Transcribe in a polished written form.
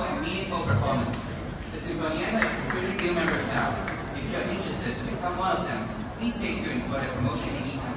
memorable and meaningful performance. The Sinfonietta is recruiting new members now. If you're interested to become one of them, please stay tuned for their promotion in